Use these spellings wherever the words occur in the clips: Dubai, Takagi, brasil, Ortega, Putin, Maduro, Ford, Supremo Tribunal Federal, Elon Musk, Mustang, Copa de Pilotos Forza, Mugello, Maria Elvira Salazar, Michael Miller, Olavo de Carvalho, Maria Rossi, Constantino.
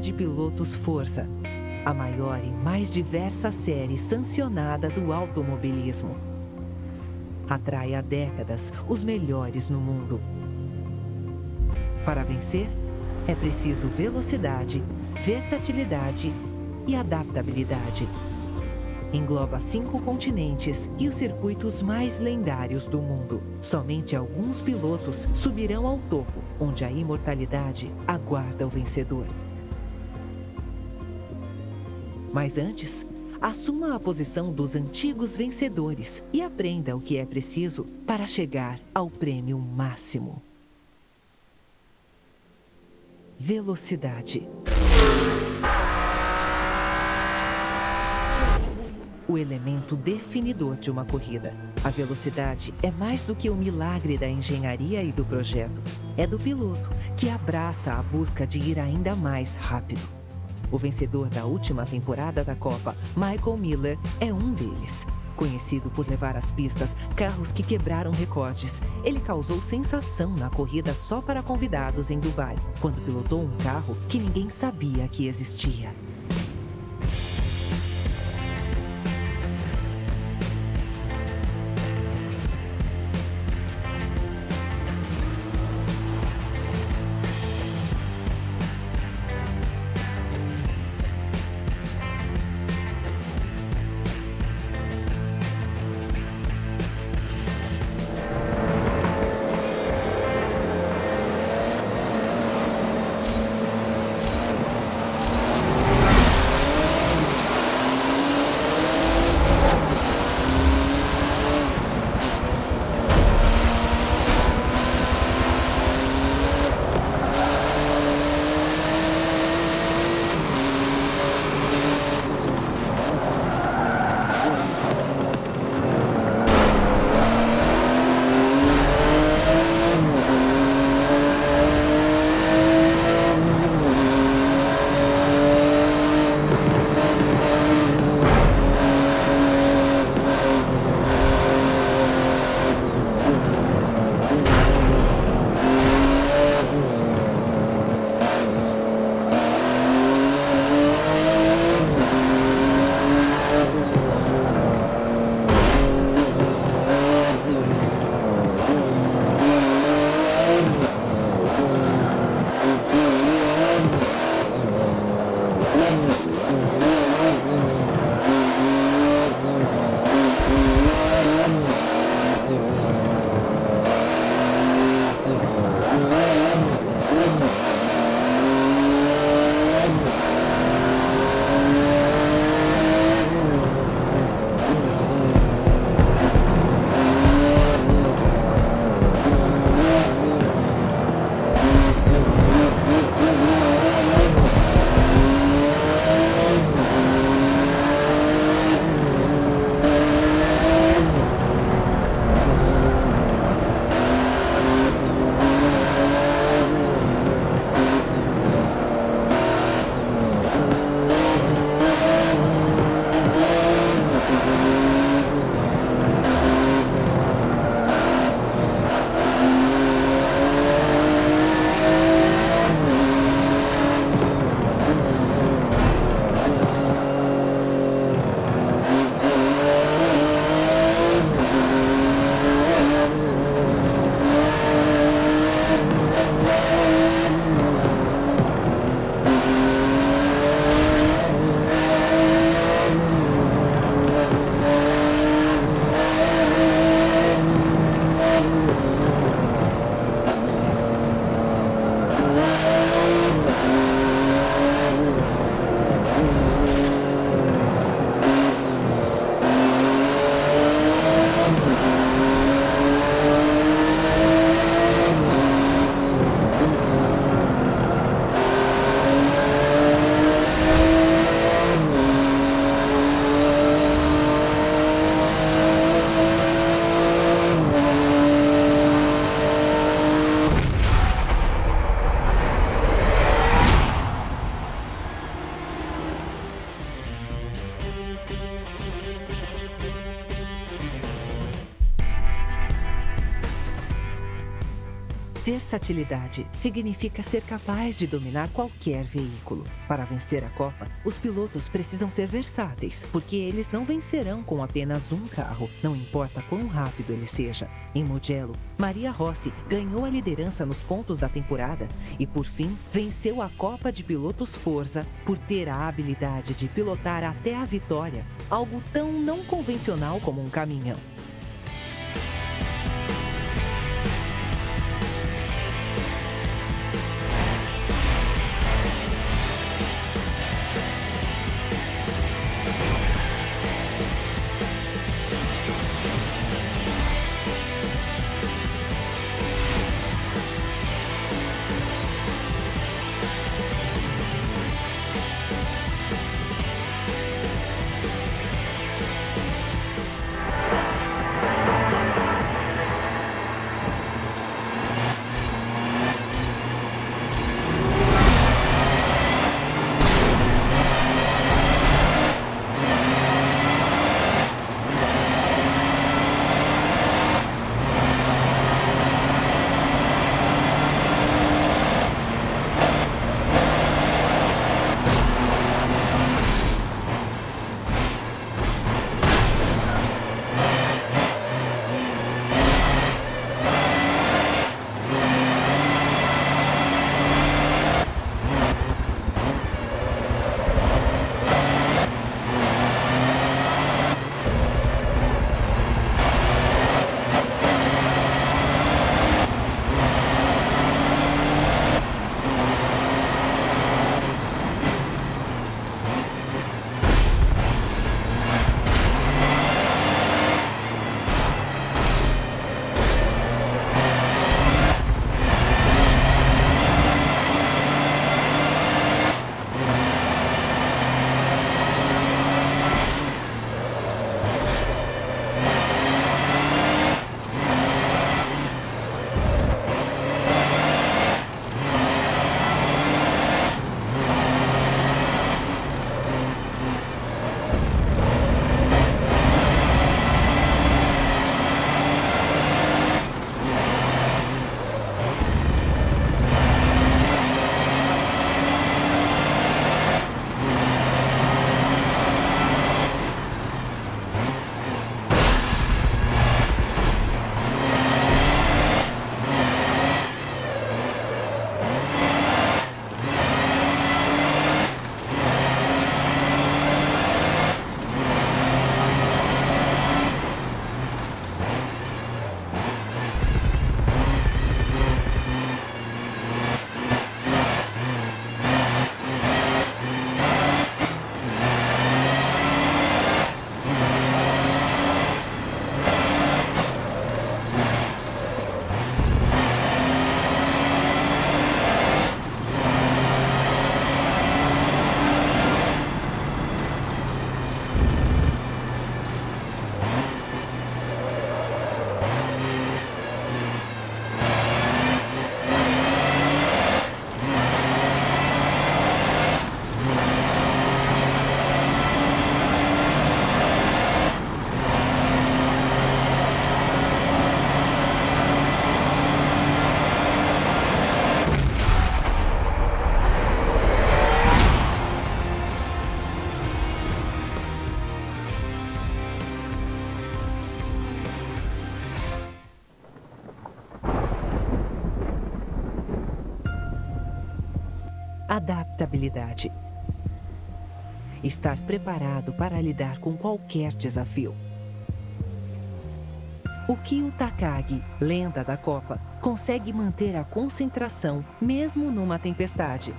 Copa de Pilotos Forza, a maior e mais diversa série sancionada do automobilismo. Atrai há décadas os melhores no mundo. Para vencer, é preciso velocidade, versatilidade e adaptabilidade. Engloba 5 continentes e os circuitos mais lendários do mundo. Somente alguns pilotos subirão ao topo, onde a imortalidade aguarda o vencedor. Mas antes, assuma a posição dos antigos vencedores e aprenda o que é preciso para chegar ao prêmio máximo. Velocidade. O elemento definidor de uma corrida. A velocidade é mais do que o milagre da engenharia e do projeto. É do piloto, que abraça a busca de ir ainda mais rápido. O vencedor da última temporada da Copa, Michael Miller, é um deles. Conhecido por levar às pistas carros que quebraram recordes, ele causou sensação na corrida só para convidados em Dubai, quando pilotou um carro que ninguém sabia que existia. Versatilidade significa ser capaz de dominar qualquer veículo. Para vencer a Copa, os pilotos precisam ser versáteis, porque eles não vencerão com apenas um carro, não importa quão rápido ele seja. Em Mugello, Maria Rossi ganhou a liderança nos pontos da temporada e, por fim, venceu a Copa de Pilotos Forza por ter a habilidade de pilotar até a vitória, algo tão não convencional como um caminhão. Adaptabilidade. Estar preparado para lidar com qualquer desafio. O que o Takagi, lenda da Copa, consegue manter a concentração mesmo numa tempestade?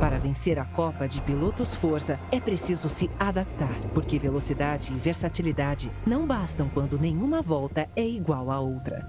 Para vencer a Copa de Pilotos Forza, é preciso se adaptar, porque velocidade e versatilidade não bastam quando nenhuma volta é igual à outra.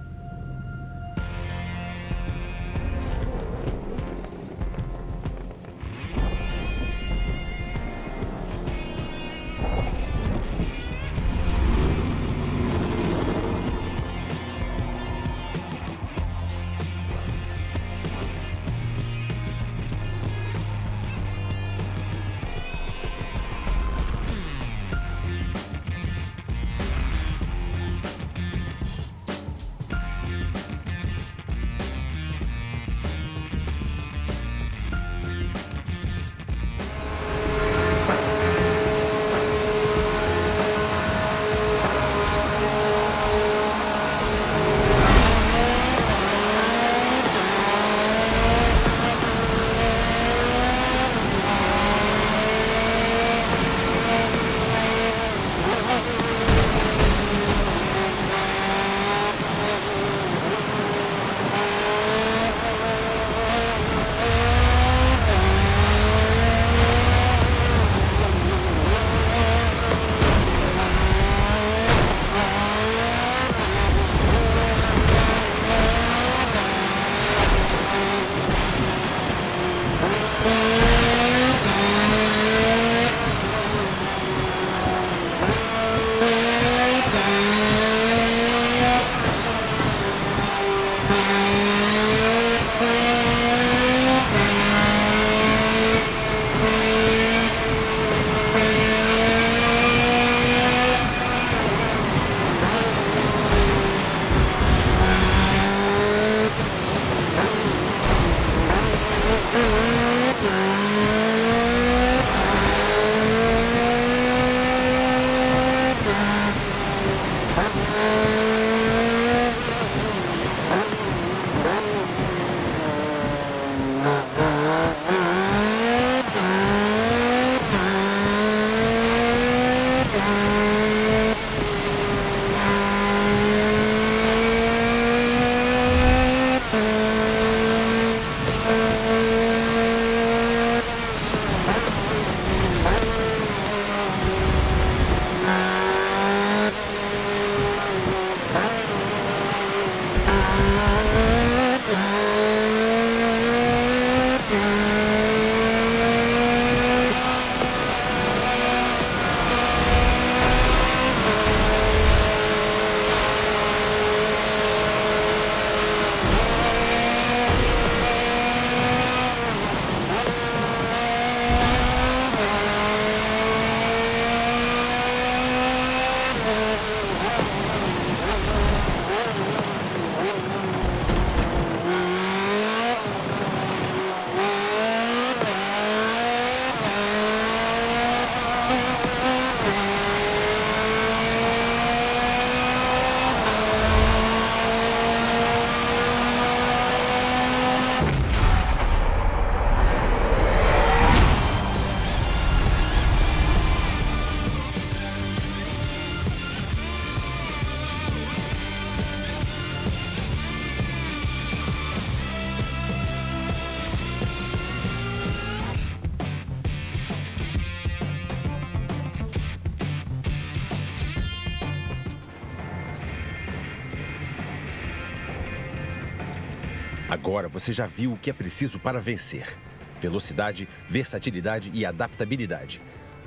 Agora você já viu o que é preciso para vencer. Velocidade, versatilidade e adaptabilidade.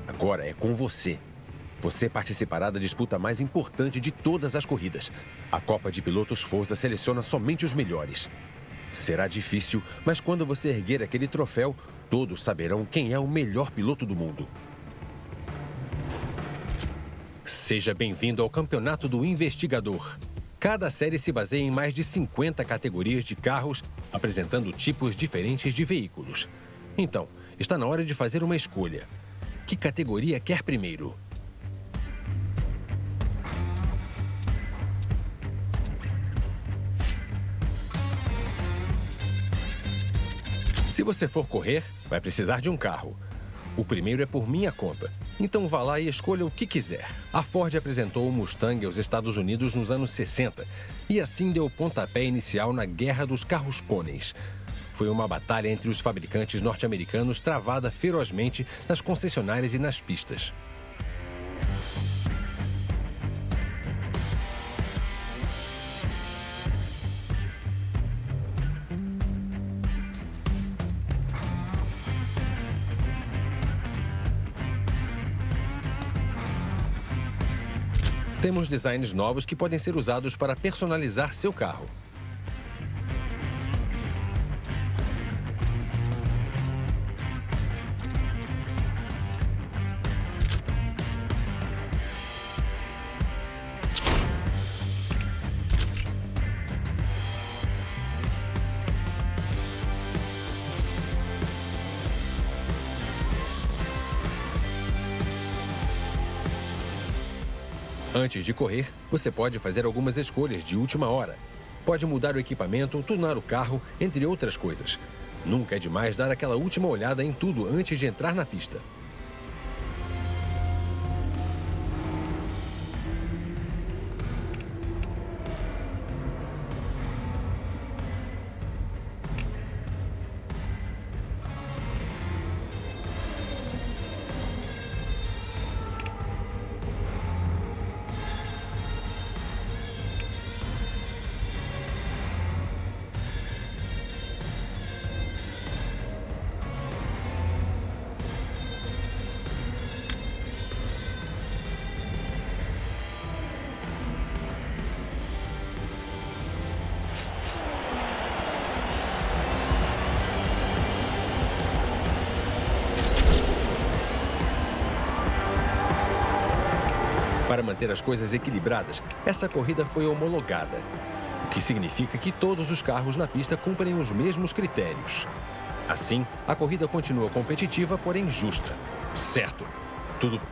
Agora é com você. Você participará da disputa mais importante de todas as corridas. A Copa de Pilotos Forza seleciona somente os melhores. Será difícil, mas quando você erguer aquele troféu, todos saberão quem é o melhor piloto do mundo. Seja bem-vindo ao Campeonato do Investigador. Cada série se baseia em mais de 50 categorias de carros, apresentando tipos diferentes de veículos. Então, está na hora de fazer uma escolha. Que categoria quer primeiro? Se você for correr, vai precisar de um carro. O primeiro é por minha conta. Então vá lá e escolha o que quiser. A Ford apresentou o Mustang aos Estados Unidos nos anos 60 e assim deu o pontapé inicial na guerra dos carros pôneis. Foi uma batalha entre os fabricantes norte-americanos travada ferozmente nas concessionárias e nas pistas. Temos designs novos que podem ser usados para personalizar seu carro. Antes de correr, você pode fazer algumas escolhas de última hora. Pode mudar o equipamento, tunar o carro, entre outras coisas. Nunca é demais dar aquela última olhada em tudo antes de entrar na pista. Para manter as coisas equilibradas, essa corrida foi homologada, o que significa que todos os carros na pista cumprem os mesmos critérios. Assim, a corrida continua competitiva, porém justa. Certo, tudo bem.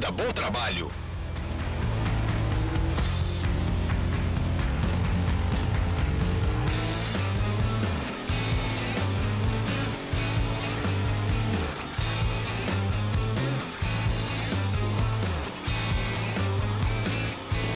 dá bom trabalho.